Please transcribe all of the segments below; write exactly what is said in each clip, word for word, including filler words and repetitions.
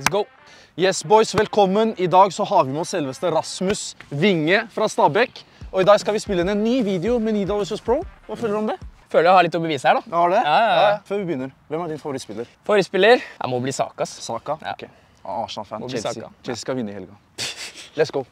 Let's go! Yes, boys, velkommen! I dag så har vi med oss selveste Rasmus Vinge fra Stabæk. Og i dag skal vi spille inn en ny video med Nidale versus. Pro. Hva føler du om det? Føler jeg har litt å bevise her da. Ja, det? Ja, ja, ja. Før vi begynner, hvem er din favorittspiller? Favorittspiller? Jeg må bli Saka. Saka? Ja. Ok. Arsenal-fan. Chelsea. Saka. Chelsea skal vinne i helga. Let's go!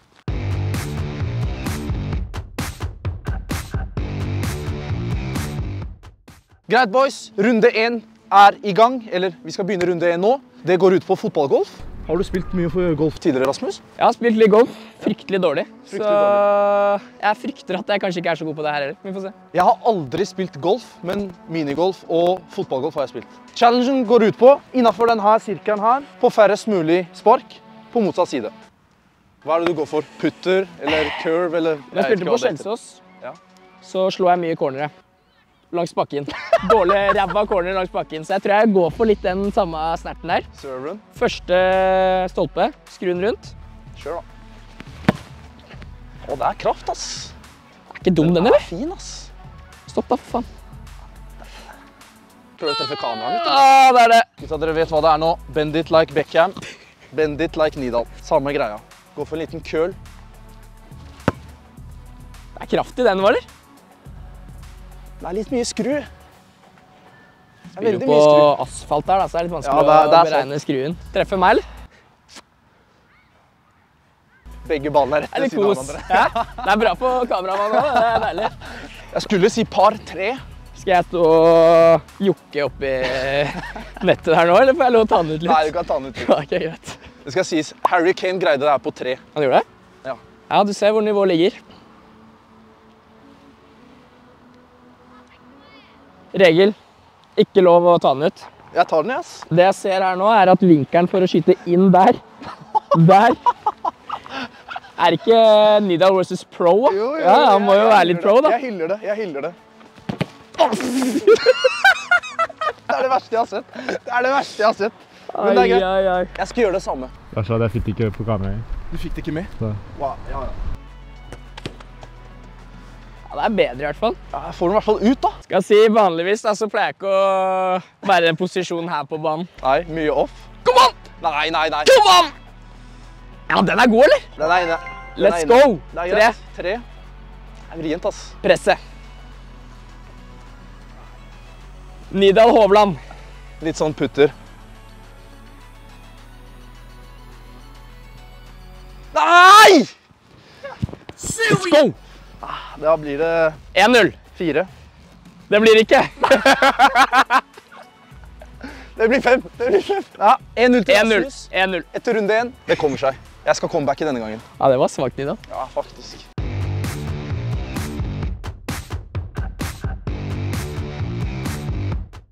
Greit, boys. Runde én er i gang. Eller, vi skal begynne runde én nå. Det går ut på fotballgolf. Har du spilt mye for golf tidligere, Rasmus? Jeg har spilt litt golf. Fryktelig dårlig. Fryktelig så dårlig. Jeg frykter at jeg kanskje ikke er så god på det her heller. Vi får se. Jeg har aldri spilt golf, men minigolf og fotballgolf har jeg spilt. Challengen går ut på, innenfor denne sirkelen her, på færrest mulig spark på motsatt side. Hva er det du går for? Putter eller curve? Eller... Jeg spilte på Chelsea, ja. Så slår jeg mye cornere. Langs bakken. Dårlig ræva corner langs bakken. Så jeg tror jeg går for litt den samme snerten der. Serveren. Første stolpe. Skru den rundt. Kjør da. Å, det er kraft, ass. Er ikke dum den, eller? Den er fin, ass. Stopp da, for faen. Prøv å treffe kameraen litt. Ja, det er det. Gutta, dere vet hva det er nå. Bend it like Beckham. Bend it like Nidal. Samme greia. Gå for en liten køl. Det er kraft i den, var det? Det er litt mye skru. Det er veldig mye skru. Spiller på asfalt der, da, så det er litt vanskelig ja, det er, det er å beregne skruen. Treffer meg, eller? Begge ballene er rett ved siden av hverandre. Ja, det er bra på kameramannen også, det er deilig. Jeg skulle si par tre. Skal jeg stå og jokke opp i nettet her nå, eller får jeg lov å ta den ut litt? Nei, du kan ta den ut litt. Ja, okay, greit. Det skal sies, Harry Kane greide det her på tre. Han gjorde det? Ja. Ja, du ser hvor nivået ligger. Regel, ikke lov å ta den ut. Jeg tar den, yes. Det jeg ser her nå er at vinkelen for å skyte inn der, der, er ikke Nidal versus. Pro? Jo, jo, ja, han må jo jeg, jeg være litt pro da. Jeg hyller det, jeg hyller det. Det er det verste jeg har sett. Det er det verste jeg har sett. Men det er greit. Ai, ai, ai. Jeg skal gjøre det samme. Jeg sa det, jeg fikk det ikke på kameraet. Du fikk det ikke med? Ja. Wow, ja, ja. Ja, det er bedre i hvert fall. Ja, jeg får den i hvert fall ut da. Skal jeg si, vanligvis da, så pleier jeg ikke å være i en posisjon her på banen. Nei, mye off. Kom an! Nei, nei, nei. Kom an! Ja, den er god, eller? Den er inne. Den Let's er inne. Go! Nei, tre. Tre. Det er vrient, ass. Presse. Nidal Hovland. Litt sånn putter. Nei! Let's go! Da blir det... en null. fire. Det blir ikke. Det blir fem. Det blir fem. Ja, en null til Rasmus. en null. Etter runde én. Det kommer seg. Jeg skal comebacke denne gangen. Ja, det var svagt i dag. Ja, faktisk.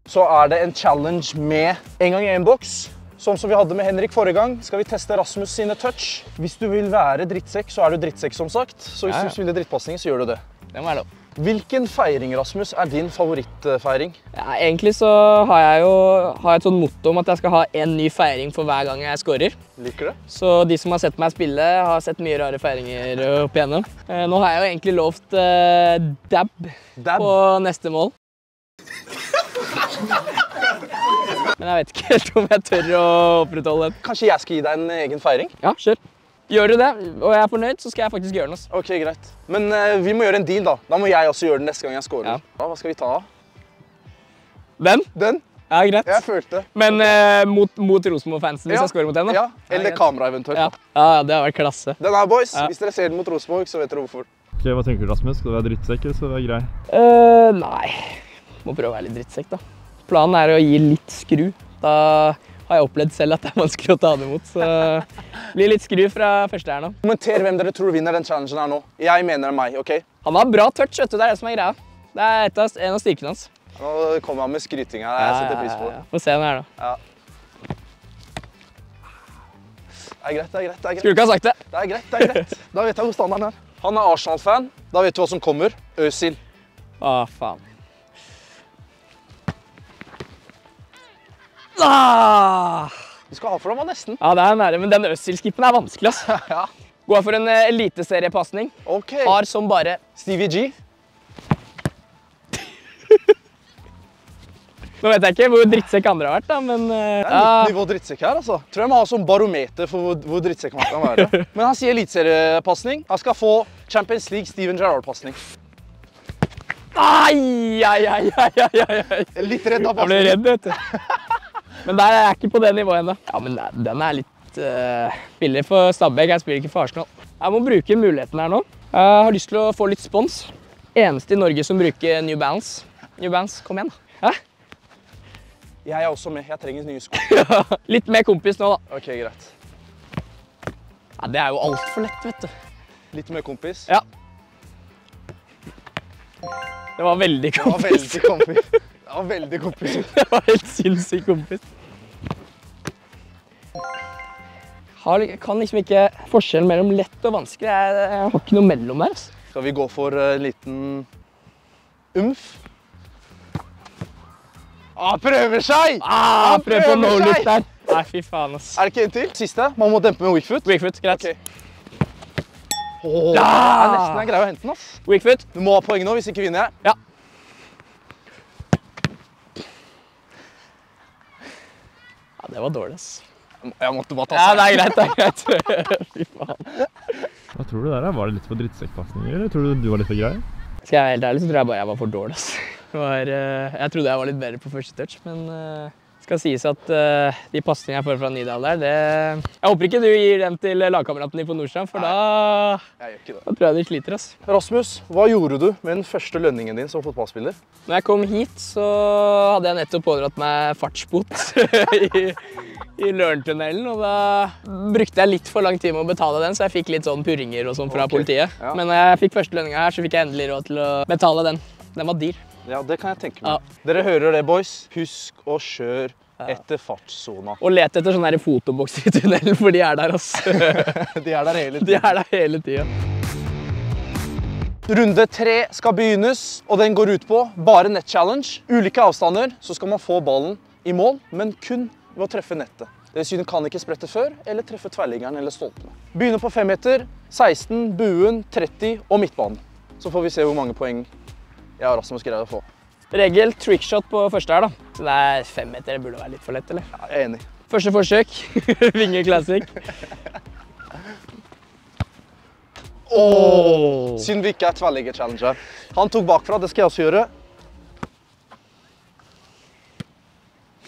Så er det en challenge med en gang i en boks. Sånn som vi hadde med Henrik forrige gang, skal vi teste Rasmus sine touch. Hvis du vil være drittsekk, så er du drittsekk som sagt. Så hvis ja, ja. du spiller drittpassning, så gjør du det. Det må jeg lov. Hvilken feiring, Rasmus, er din favorittfeiring? Ja, egentlig så har jeg jo har jeg et sånt motto om at jeg skal ha en ny feiring for hver gang jeg scorer. Liker det? Så de som har sett meg spille, har sett mye rare feiringer opp igjennom. Nå har jeg jo egentlig lovt uh, dab, dab på neste mål. Men jeg vet ikke helt om jeg tør å opprettholde den. Kanskje jeg skal gi deg en egen feiring? Ja, kjør. Gjør du det, og jeg er fornøyd, så skal jeg faktisk gjøre den også. Ok, greit. Men uh, vi må gjøre en deal da. Da må jeg også gjøre den neste gang jeg scorer. Ja. Ja, hva skal vi ta av? Den? Den? Ja, greit. Jeg følte. Men uh, mot, mot Rosemog-fansen hvis ja. jeg scorer mot den da? Ja, eller ja, kamera eventuelt. Ja. ja, det har vært klasse. Den her, boys. Ja. Hvis dere ser den mot Rosemog, så vet dere hvorfor. Ok, hva tenker du, Rasmus? Skal det være drittsekk, så er det grei? Uh, nei. Må prøve å være litt drittsekk da. Planen er å gi litt skru. Da har jeg opplevd selv at det er vanskelig å ta det imot, så det blir litt skru fra første her nå. Kommenter hvem dere tror vinner den challengen her nå. Jeg mener meg, ok? Han har bra touch, vet du, det er det som er greia. Det er et av, en av styrkene hans. Nå kommer han med skryting her, jeg setter pris på det. Ja, ja, ja. Få se den her da. Ja. Det er greit, det er greit, det er greit. Skulle ikke ha sagt det. Det er greit, det er greit. Da vet jeg hvor standarden er. Han er Arsenal-fan, da vet du hva som kommer. Øzil. Å, faen. Ah! Du skal ha for dem, nesten. Ja, det er nære, men den Øzil-skippen er vanskelig, ass. Ja. Går for en eliteseriepassning. Ok. Har som bare Stevie G. Nå vet jeg ikke hvor drittsekk andre har vært da, men... Uh, det er litt ja. Nivå drittsekk her altså. Tror jeg man har som barometer for hvor, hvor drittsekk man kan være. Men han sier elitseriepassning. Han skal få Champions League Steven Gerrard-passning. Ai, ai, ai, ai, ai, ai. Litt redd av passning. Jeg ble redd, vet du. Men der er jeg ikke på det nivået enda. Ja, men den er litt uh, billig for Stabæk. Jeg spiller ikke for Arsenal. Jeg må bruke muligheten her nå. Jeg har lyst til å få litt spons. Eneste i Norge som bruker New Balance. New Balance, kom igjen da. Hæ? Jeg er også med. Jeg trenger nye sko. Litt mer kompis nå, da. Ok, greit. Ja, det er jo alt for lett, vet du. Litt mer kompis? Ja. Det var veldig kompis. Det var veldig kompis. Det var veldig kompis. Det var helt sinnssykt kompis. Jeg kan liksom ikke forskjellen mellom lett og vanskelig. Jeg har ikke noe mellom her, altså. Skal vi gå for en liten umf? Ah, prøver seg! Ah, han prøver, prøver på no-look der. Nei, fy faen, ass. Er det ikke en til? Siste, man må dempe med weakfoot. Weakfoot, greit. Okay. Oh, ja! Det er nesten en greie å hente den, ass. Weakfoot. Du må ha poeng nå, hvis ikke vinner jeg. Ja. Ja, det var dårlig, ass. Jeg måtte bare ta seg. Ja, det er greit, det er greit. Fy faen. Hva tror du der, var det litt for drittsekkpassninger, eller tror du du var litt for grei? Skal jeg være helt ærlig, så tror jeg bare jeg var for dårlig, ass. Var, jeg trodde jeg var litt bedre på første touch, men det skal sies at de passningene jeg får fra Nidale der, det... Jeg håper ikke du gir dem til lagkameraten din på Nordstrand, for da... Jeg gjør ikke det. Da tror jeg de sliter, ass. Rasmus, hva gjorde du med den første lønningen din som fotballspiller? Når jeg kom hit, så hadde jeg nettopp pådratt meg fartsbot i, i Lørntunnelen, og da brukte jeg litt for lang tid med å betale den, så jeg fikk litt sånn purringer og sånn fra okay. Politiet. Ja. Men når jeg fikk første lønningen her, så fikk jeg endelig råd til å betale den. Den var dyr. Ja, det kan jeg tenke meg. Ja. Dere hører det, boys. Husk å kjøre ja. Etter fartssona. Og let etter sånne fotobokser i tunnelen, for de er der, altså. De er der hele tiden. De er der hele tiden. Runde tre skal begynnes, og den går ut på bare nett-challenge. Ulike avstander, så skal man få ballen i mål, men kun ved å treffe nettet. Deres syne kan ikke sprette før, eller treffe tverrliggeren eller stolpene. Begynner på fem meter, seksten, buen, tretti og midtbanen. Så får vi se hvor mange poeng jeg har Rasmus greid å få. Regel trickshot på første her da. Så det er fem meter, det burde være litt for lett, eller? Ja, jeg er enig. Første forsøk, Vinge Classic. Åh! Synd vi ikke er tverrligger-challenger. Han tok bakfra, det skal jeg også gjøre.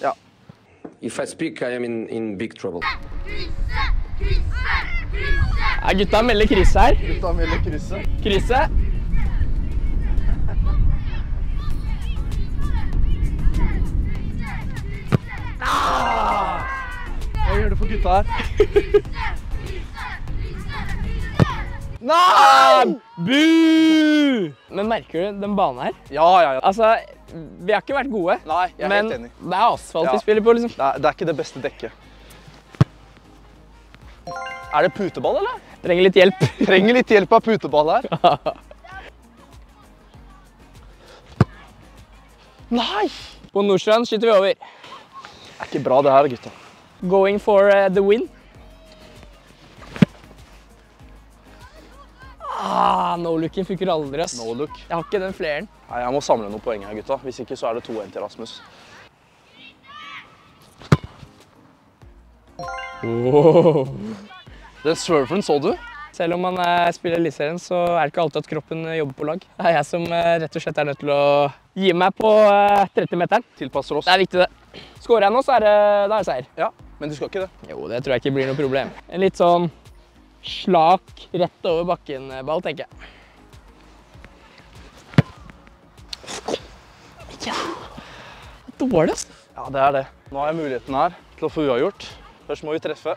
Ja. If I speak, I am in, in big trouble. Krysse! Krysse! Krysse! Ja, gutta melder krysse her. Gutta melder krysse. Krysse! Hva gjør du for gutta her? Nei! Bu! Men merker du den banen her? Ja, ja, ja. Altså, vi har ikke vært gode. Nei, jeg er helt enig. Men det er asfalt vi spiller på, liksom. Det er, det er ikke det beste dekket. Er det puteball, eller? Trenger litt hjelp. Trenger litt hjelp av puteball her. Nei! På Nordstrand skyter vi over. Det er ikke bra det her, gutta. Going for uh, the win. Ah, no-looken funker aldri, ass. No-look. Jeg har ikke den fleren. Nei, jeg må samle noen poeng her, gutta. Hvis ikke, så er det to en til Rasmus. Oh. Den surferen så du? Selv om man uh, spiller Eliteserien, så er det ikke alltid at kroppen jobber på lag. Det er jeg som uh, rett og slett er nødt til å gi meg på uh, tretti meteren. Tilpasser oss. Det er viktig det. Skårer jeg nå, så er det, det er seier. Ja, men du skal ikke det. Jo, det tror jeg ikke blir noe problem. En litt sånn slak, rett over bakken-ball, tenker jeg. Ja, dårlig, ass. Ja, det er det. Nå har jeg muligheten her til å få uavgjort. Først må vi treffe.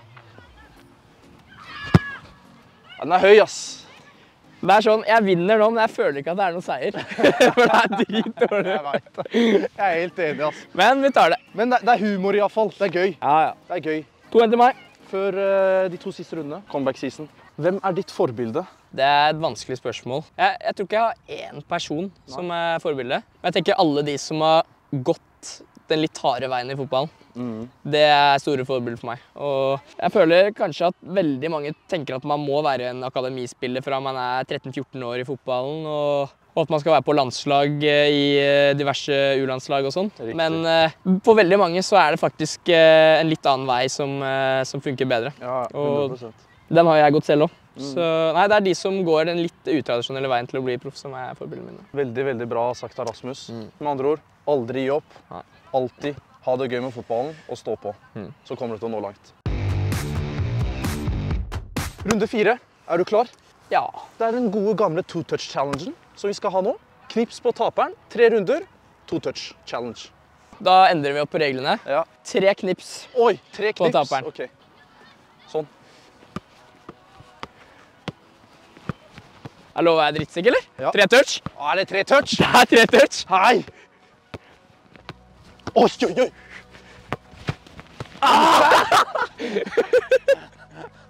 Ja, den er høy, ass. Det er sånn, jeg vinner nå, men jeg føler ikke at det er noen seier. For det er dritdårlig. Jeg vet det. Jeg er helt enig, ass. Men vi tar det. Men det, det er humor i hvert fall. Det er gøy. Ja, ja. Det er gøy. To en til meg. Før uh, de to siste rundene, comeback-season. Hvem er ditt forbilde? Det er et vanskelig spørsmål. Jeg, jeg tror ikke jeg har én person Nei. Som er forbilde. Men jeg tenker alle de som har gått den litt harde veien i fotballen. Mm. Det er store forbilder for meg, og jeg føler kanskje at veldig mange tenker at man må være en akademispiller fra man er tretten til fjorten år i fotballen, og og at man skal være på landslag i diverse U-landslag og sånt. Men uh, for veldig mange så er det faktisk uh, en litt annen vei som, uh, som funker bedre. Ja, hundre prosent. Og den har jeg gått selv også. Mm. Så, nei, det er de som går den litt utradisjonelle veien til å bli proff som er forbildene mine. Veldig, veldig bra sagt av Rasmus. Mm. Med andre ord, aldri gi opp. Nei. Altid ha det gøy med fotballen og stå på. Mm. Så kommer du til å nå langt. Runde fire. Er du klar? Ja. Det er den gode gamle two-touch-challengen som vi skal ha nå. Knips på taperen. Tre runder. Two-touch-challenge. Da endrer vi opp på reglene. Ja. Tre knips. Oi, tre knips. På taperen. Ok. Sånn. Jeg lover jeg er drittsik, eller? Ja. Tre touch. Å, er det tre touch? Det er tre touch. Hei. Oi, oi, oi. Ah!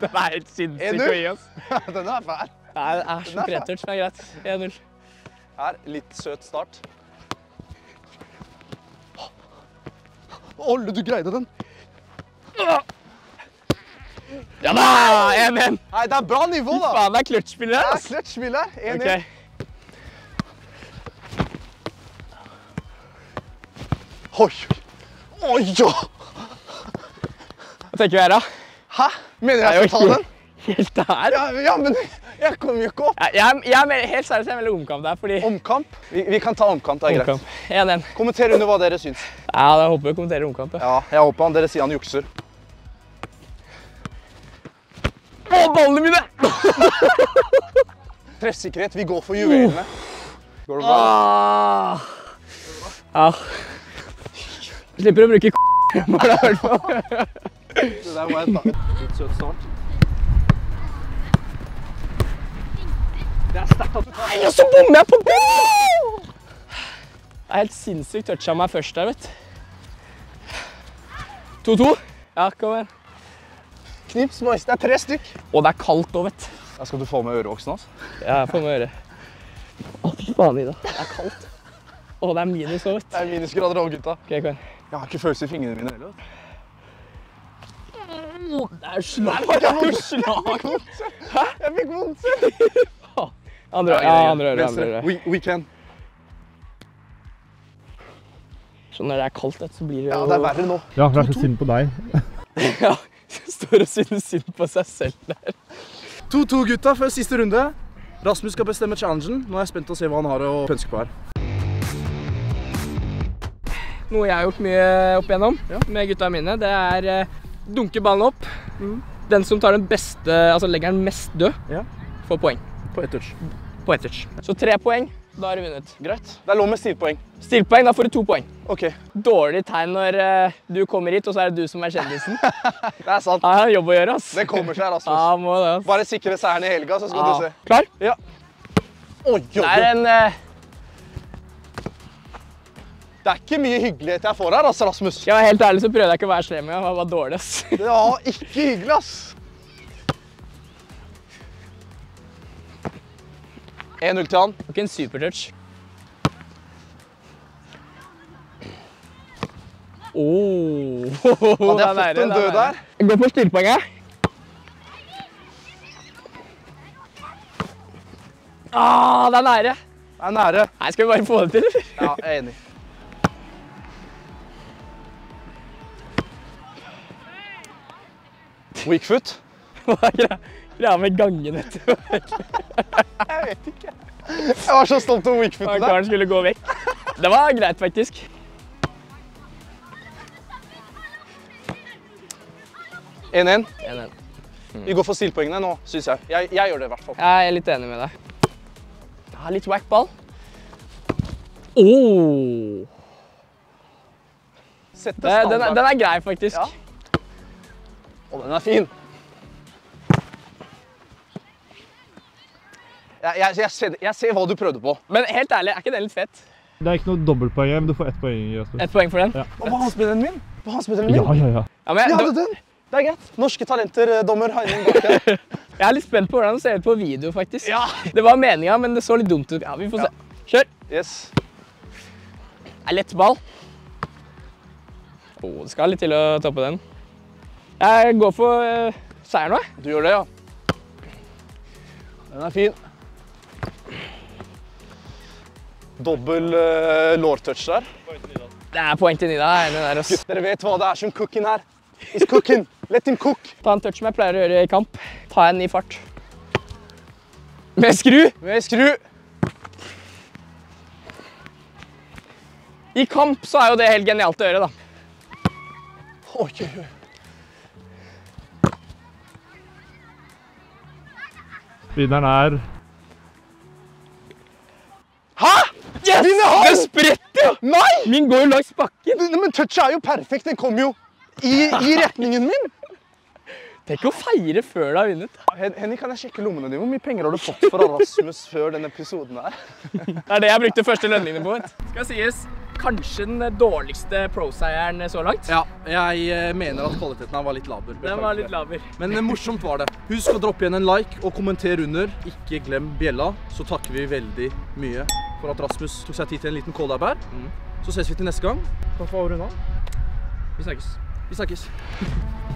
Den er helt sinnssyk å gi oss. Den er fæl. Nei, det er så tretørt, men det er greit. en null. Her, litt søt start. Olle, du greide den. Ja da, en en. Nei, det er bra nivå da. Faen, det er kløtsspillet her. Det er kløtsspillet her, en en. Okay. Oi, oi, ja. Hva tenker vi her da? Hæ? Mener jeg skal ta den? Helt der? Ja, ja, men jeg kommer jo ikke opp. Jeg, jeg, jeg mener, helt seriøst, jeg melder omkamp der, fordi... Omkamp? Vi, vi kan ta omkamp, det er omkamp. Greit. en en. Kommenter under hva dere syns. Ja, da håper vi kommenterer omkamp. Ja, jeg håper han. Dere sier han jukser. Å, ballene mine! Treffsikkerhet, vi går for juvelene. Går det bra? Ah. Ja. Jeg slipper å bruke k***, må det i hvert fall. Det der må jeg ta litt søt start. Det er sterkt at du tar... Nei, og så bommer jeg på bommen! Det er helt sinnssykt toucha meg først der, vet du. to to. Ja, kom igjen. Knips, boys. Det er tre stykk. Og det er kaldt også, vet du. Da skal du få med ørevoksen, altså. Ja, jeg får med øre. Å, fy faen, Ida. Det er kaldt. Å, det er minus også, vet du. Det er minusgrader også, gutta. Ok, kom igjen. Jeg har ikke følelse i fingrene mine, heller, vet du. Det er slag! Det er jo slag! Hæ? Jeg fikk vondt selv! Andre øre, ja, andre øre, andre øre. We can! Så når det er kaldt, så blir det jo... Ja, det er verre nå. Ja, for det er så synd på deg. Ja, det står og synes synd på seg selv der. to to gutta før siste runde. Rasmus skal bestemme challengen. Nå er jeg spent å se hva han har å pønske på her. Noe jeg har gjort mye opp igjennom med gutta mine, det er... Dunker ballen opp. Mm. Den som tar den beste, altså legger den mest død, ja. Får poeng. På ett touch. På ett touch. Så tre poeng, da har du vunnet. Greit. Det er lov med stilpoeng. Stilpoeng, da får du to poeng. Ok. Dårlig tegn når uh, du kommer hit, og så er det du som er kjendisen. Det er sant. Ja, han har jobb å gjøre, ass. Det kommer seg, Rasmus. Ja, må det, ass. Bare sikre seieren i helga, så skal ja. Du se. Klar? Ja. Oi, oi, oi. Det er en... Uh... Det er ikke mye hyggelighet jeg får her, ass, Rasmus. Ja, helt ærlig så prøvde jeg ikke å være slem, jeg var bare dårlig, ass. Ja, ikke hyggelig, ass. en null til han. Og ikke en supertouch. Åh. Hadde jeg fått en død der? Jeg går på styrpoenget. Ah, det er nære. Det er nære. Nei, skal vi bare få det til? Ja, jeg er enig. Weak foot? Hva er greia? Greia med gangen etter meg. Jeg vet ikke. Jeg var så stolt om weak footen der. Karen skulle gå vekk. Det var greit faktisk. en en. en en. Mm. Vi går for stilpoengene nå, synes jeg. jeg. Jeg gjør det i hvert fall. Jeg er litt enig med deg. Det er litt whack ball. Åh! Oh. Sette standard. Den er, den er grei faktisk. Ja. Og den er fin. Jeg, jeg, jeg, ser, jeg ser hva du prøvde på. Men helt ærlig, er ikke den litt fett? Det er ikke noe dobbeltpoeng, men du får ett poeng. Ett poeng for den? Ja. Og på handspilleren min? På handspilleren min? Ja, ja, ja. Ja, men jeg, ja, det, det er greit. Norske talenter, dommer, Henrik. Jeg er litt spent på hvordan det ser ut på video, faktisk. Ja. Det var meningen, men det så litt dumt ut. Ja, vi får se. Ja. Kjør! Yes. Det er lett ball. Åh, oh, det skal litt til å toppe den. Jeg går for seier nå. Du gjør det, ja. Den er fin. Dobbel uh, lårtouch der. Det er poeng til Nidale. Dere vet hva det er som cooking her. It's cooking. Let him cook. Ta en touch som jeg pleier å gjøre i kamp. Ta en i fart. Med skru. Med skru. I kamp så er jo det helt genialt å gjøre da. Oi, oi, oi. Vinneren er... Hæ? Yes! Den spretter jo! Nei! Min går jo langs bakken. Men touchet er jo perfekt. Den kom jo i, i retningen min. Tenk å feire før du har vunnet. Henrik, kan jeg sjekke lommene dine? Hvor mye penger har du fått fra Rasmus før denne episoden her? Det er det jeg brukte første lønningene på. Skal sies, kanskje den dårligste pro-seieren så langt. Ja, jeg mener at kvaliteten her var litt laber. Den var litt laber. Men morsomt var det. Husk å droppe igjen en like og kommenter under. Ikke glem bjella, så takker vi veldig mye for at Rasmus tok seg tid til en liten kålderbær. Så ses vi til neste gang. Takk for å runde av. Vi snakkes. Vi snakkes.